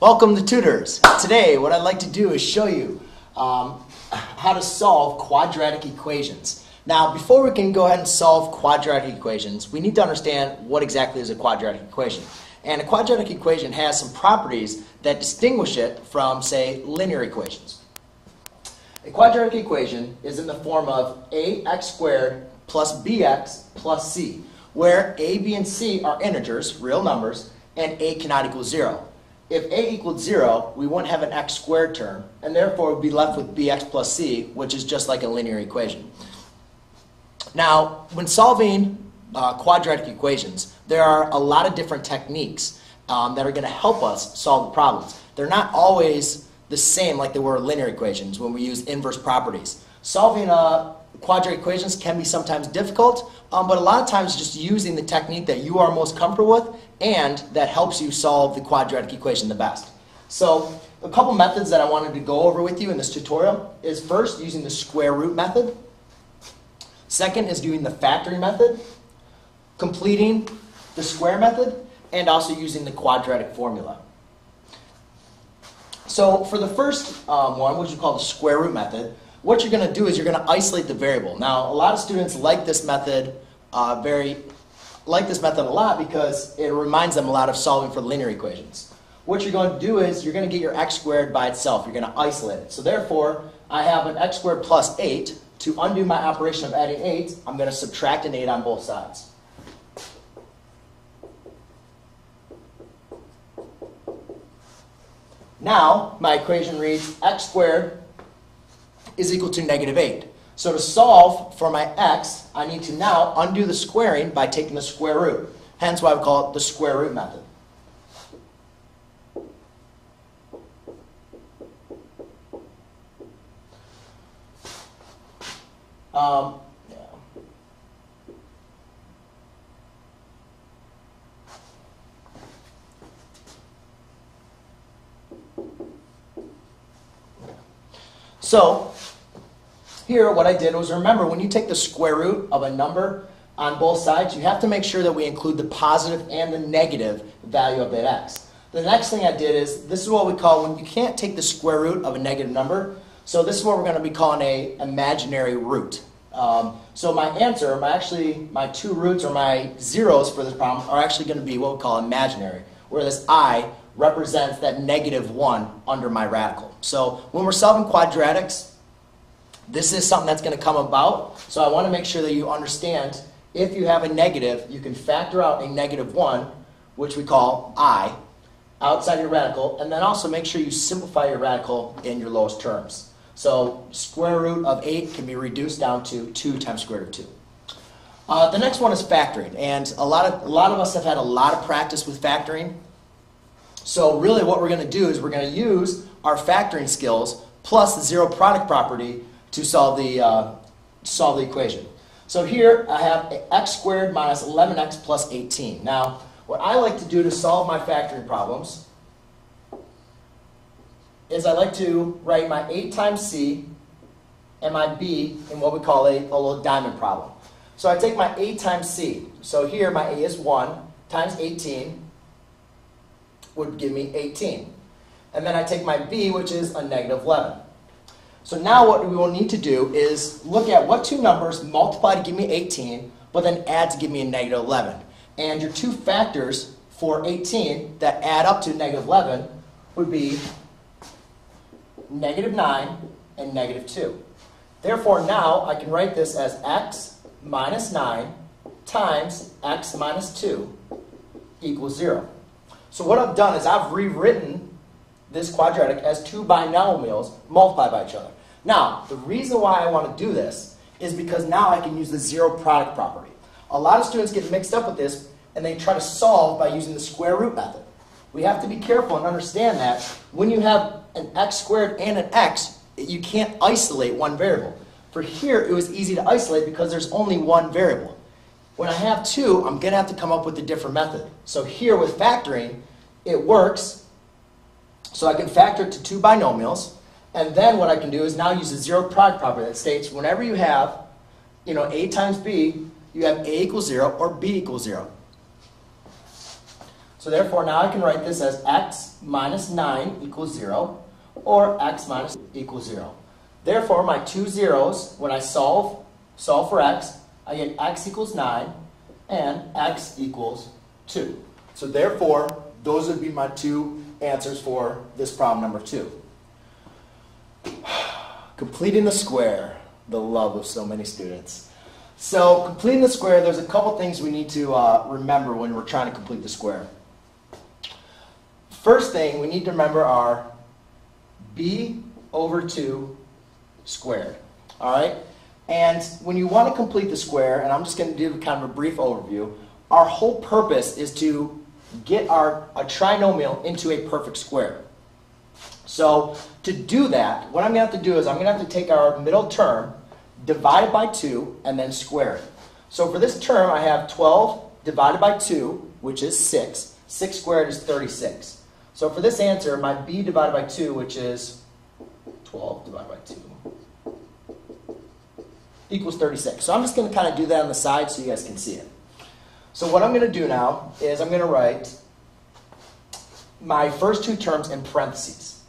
Welcome to Tutorz. Today what I'd like to do is show you how to solve quadratic equations. Now before we can go ahead and solve quadratic equations, we need to understand what exactly is a quadratic equation. And a quadratic equation has some properties that distinguish it from, say, linear equations. A quadratic equation is in the form of ax squared plus bx plus c, where a, b, and c are integers, real numbers, and a cannot equal 0. If a equals 0, we wouldn't have an x squared term, and therefore we'd be left with bx plus c, which is just like a linear equation. Now, when solving quadratic equations, there are a lot of different techniques that are going to help us solve the problems. They're not always the same like they were linear equations when we use inverse properties. Solving quadratic equations can be sometimes difficult, but a lot of times just using the technique that you are most comfortable with and that helps you solve the quadratic equation the best. So a couple methods that I wanted to go over with you in this tutorial is first using the square root method, second is doing the factoring method, completing the square method, and also using the quadratic formula. So for the first one, which we call the square root method, what you're going to do is you're going to isolate the variable. Now, a lot of students like this method a lot because it reminds them a lot of solving for linear equations. What you're going to do is you're going to get your x squared by itself. You're going to isolate it. So therefore, I have an x squared plus 8. To undo my operation of adding 8, I'm going to subtract an 8 on both sides. Now, my equation reads x squared is equal to negative 8. So to solve for my x, I need to now undo the squaring by taking the square root. Hence why we call it the square root method. So here what I did was, remember, when you take the square root of a number on both sides, you have to make sure that we include the positive and the negative value of that x. The next thing I did is, this is what we call when you can't take the square root of a negative number, so this is what we're going to be calling an imaginary root. So my answer, my two roots or my zeros for this problem are actually going to be what we call imaginary, where this I represents that negative 1 under my radical. So when we're solving quadratics, this is something that's going to come about. So I want to make sure that you understand, if you have a negative, you can factor out a negative 1, which we call I, outside your radical, and then also make sure you simplify your radical in your lowest terms. So square root of 8 can be reduced down to 2 times square root of 2. The next one is factoring, and a lot of us have had a lot of practice with factoring. So really what we're going to do is we're going to use our factoring skills plus the zero product property to solve the equation. So here I have x squared minus 11x plus 18. Now, what I like to do to solve my factoring problems is I like to write my 8 times c and my b in what we call a little diamond problem. So I take my 8 times c. So here my a is 1 times 18 would give me 18. And then I take my b, which is a negative 11. So now what we will need to do is look at what two numbers multiply to give me 18, but then add to give me a negative 11. And your two factors for 18 that add up to negative 11 would be negative 9 and negative 2. Therefore, now I can write this as x minus 9 times x minus 2 equals 0. So what I've done is I've rewritten this quadratic as two binomials multiplied by each other. Now, the reason why I want to do this is because now I can use the zero product property. A lot of students get mixed up with this and they try to solve by using the square root method. We have to be careful and understand that when you have an x squared and an x, you can't isolate one variable. For here, it was easy to isolate because there's only one variable. When I have two, I'm going to have to come up with a different method. So here with factoring, it works. So I can factor it to two binomials, and then what I can do is now use the zero product property that states whenever you have, a times b, you have a equals 0 or b equals 0. So therefore now I can write this as x minus 9 equals 0 or x minus equals 0. Therefore my two zeros, when I solve for x, I get x equals 9 and x equals 2. So therefore those would be my two answers for this problem number 2. Completing the square, the love of so many students. So completing the square, there's a couple things we need to remember when we're trying to complete the square. First thing we need to remember are b over 2 squared. Alright? And when you want to complete the square, and I'm just going to do kind of a brief overview, our whole purpose is to get a trinomial into a perfect square. So to do that, what I'm going to have to do is I'm going to have to take our middle term, divide it by 2, and then square it. So for this term, I have 12 divided by 2, which is 6. 6 squared is 36. So for this answer, my b divided by 2, which is 12 divided by 2, equals 36. So I'm just going to kind of do that on the side so you guys can see it. So what I'm going to do now is I'm going to write my first two terms in parentheses.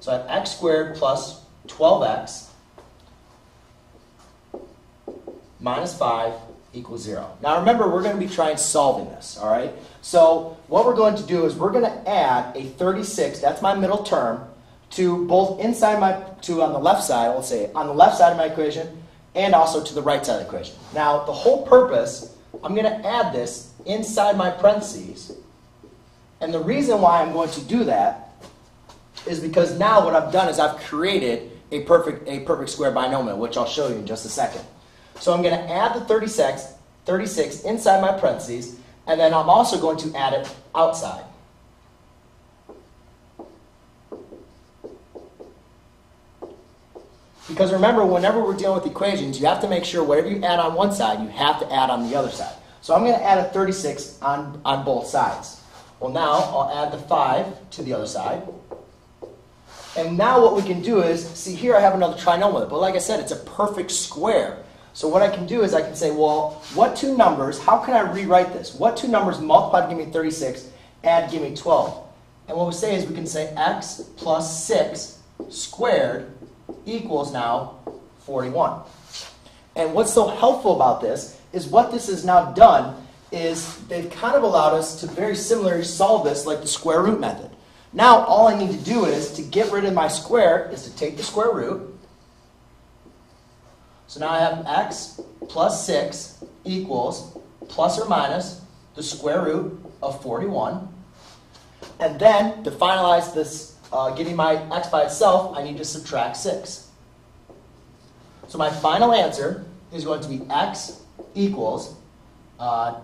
So I have x squared plus 12x minus 5 equals 0. Now remember, we're going to be trying solving this, all right? So what we're going to do is we're going to add a 36, that's my middle term, to both inside on the left side, let's say, on the left side of my equation, and also to the right side of the equation. Now the whole purpose, I'm going to add this inside my parentheses, and the reason why I'm going to do that is because now what I've done is I've created a perfect square binomial, which I'll show you in just a second. So I'm going to add the 36 inside my parentheses, and then I'm also going to add it outside. Because remember, whenever we're dealing with equations, you have to make sure whatever you add on one side, you have to add on the other side. So I'm going to add a 36 on both sides. Well, now I'll add the 5 to the other side. And now what we can do is, see here I have another trinomial, but like I said, it's a perfect square. So what I can do is I can say, well, what two numbers, how can I rewrite this? What two numbers multiplied to give me 36, add give me 12? And what we say is we can say x plus 6 squared equals now 41. And what's so helpful about this is what this has now done is they've kind of allowed us to very similarly solve this like the square root method. Now all I need to do is, to get rid of my square, is to take the square root. So now I have x plus 6 equals plus or minus the square root of 41. And then to finalize this, getting my x by itself, I need to subtract 6. So my final answer is going to be x equals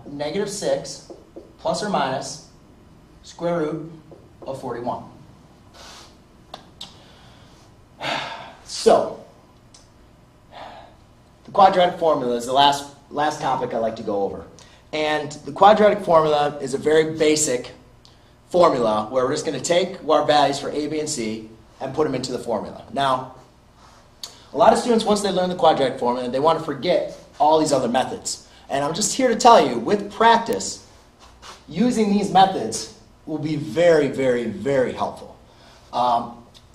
negative 6 plus or minus square root of 41. So the quadratic formula is the last topic I like to go over. And the quadratic formula is a very basic formula where we're just going to take our values for a, b, and c and put them into the formula. Now, a lot of students, once they learn the quadratic formula, they want to forget all these other methods. And I'm just here to tell you, with practice, using these methods will be very, very, very helpful.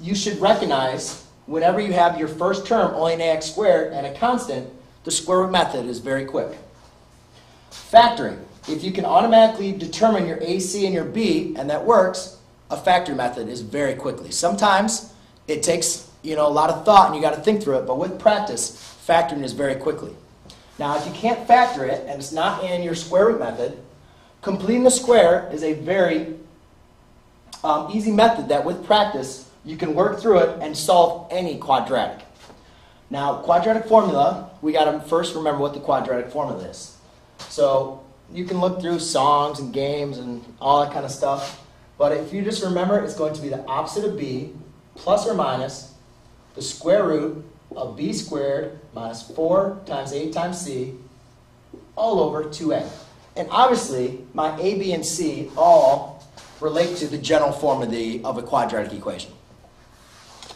You should recognize whenever you have your first term only an ax squared and a constant, the square root method is very quick. Factoring. If you can automatically determine your AC and your B and that works, a factor method is very quickly. Sometimes it takes a lot of thought and you got to think through it, but with practice, factoring is very quickly. Now if you can't factor it and it's not in your square root method, completing the square is a very easy method that with practice you can work through it and solve any quadratic. Now quadratic formula, we got to first remember what the quadratic formula is. So you can look through songs and games and all that kind of stuff, but if you just remember, it's going to be the opposite of b plus or minus the square root of b squared minus 4 times a times c all over 2a. And obviously my a, b, and c all relate to the general form of a quadratic equation.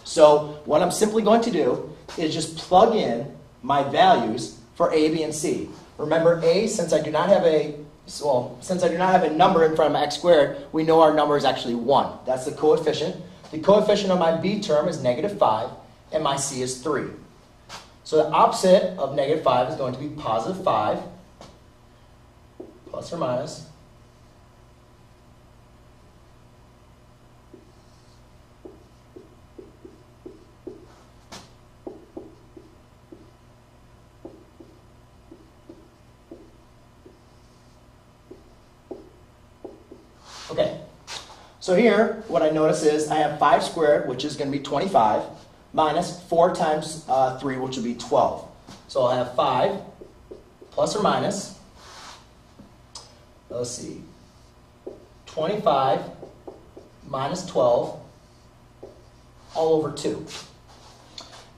So what I'm simply going to do is just plug in my values for a, b, and c. Remember, a, since I do not have a So, well, since I do not have a number in front of my x squared, we know our number is actually 1. That's the coefficient. The coefficient of my b term is negative 5, and my c is 3. So the opposite of negative 5 is going to be positive 5, plus or minus, okay. So here, what I notice is I have 5 squared, which is going to be 25, minus 4 times 3, which will be 12. So I'll have 5 plus or minus, let's see, 25 minus 12 all over 2.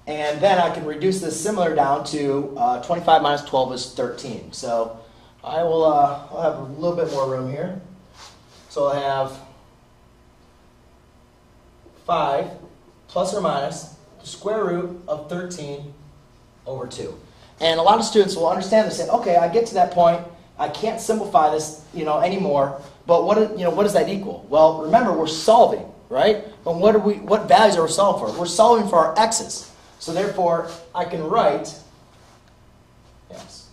And then I can reduce this similar down to 25 minus 12 is 13. So I will I'll have a little bit more room here. So I have 5 plus or minus the square root of 13 over 2. And a lot of students will understand this and say, okay, I get to that point, I can't simplify this, you know, anymore, but what does that equal? Well, remember, we're solving, right? But what values are we solving for? We're solving for our x's. So therefore, I can write, yes,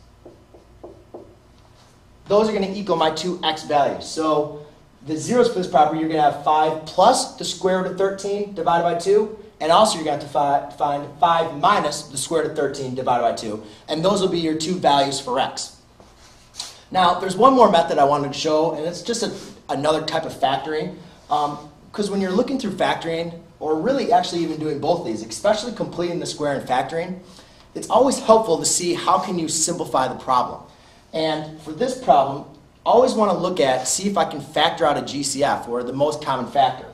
those are going to equal my 2x values. So the zeros for this property, you're going to have 5 plus the square root of 13 divided by 2, and also you're going to have to find 5 minus the square root of 13 divided by 2, and those will be your two values for x. Now, there's one more method I wanted to show, and it's just another type of factoring, because when you're looking through factoring, or really actually even doing both these, especially completing the square and factoring, it's always helpful to see how can you simplify the problem. And for this problem, I always want to look at, see if I can factor out a GCF, or the most common factor.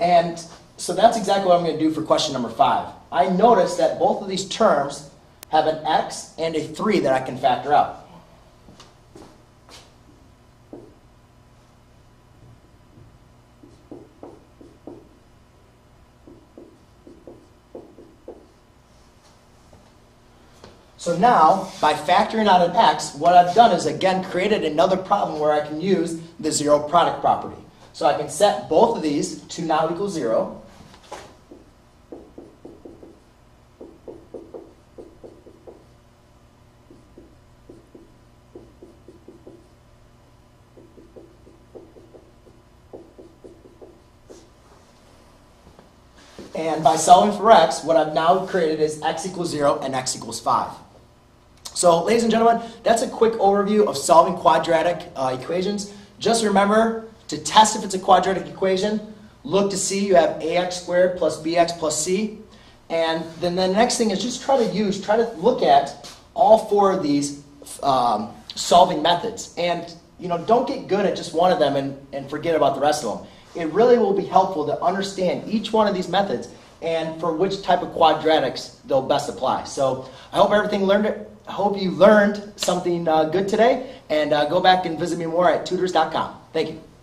And so that's exactly what I'm going to do for question number 5. I notice that both of these terms have an x and a 3 that I can factor out. So now, by factoring out an x, what I've done is, again, created another problem where I can use the zero product property. So I can set both of these to now equal 0. And by solving for x, what I've now created is x equals 0 and x equals 5. So, ladies and gentlemen, that's a quick overview of solving quadratic equations. Just remember, to test if it's a quadratic equation, look to see you have ax squared plus bx plus c. And then the next thing is just try to look at all four of these solving methods. And, you know, don't get good at just one of them and forget about the rest of them. It really will be helpful to understand each one of these methods and for which type of quadratics they'll best apply. So, I hope you learned something good today, and go back and visit me more at Tutorz.com. Thank you.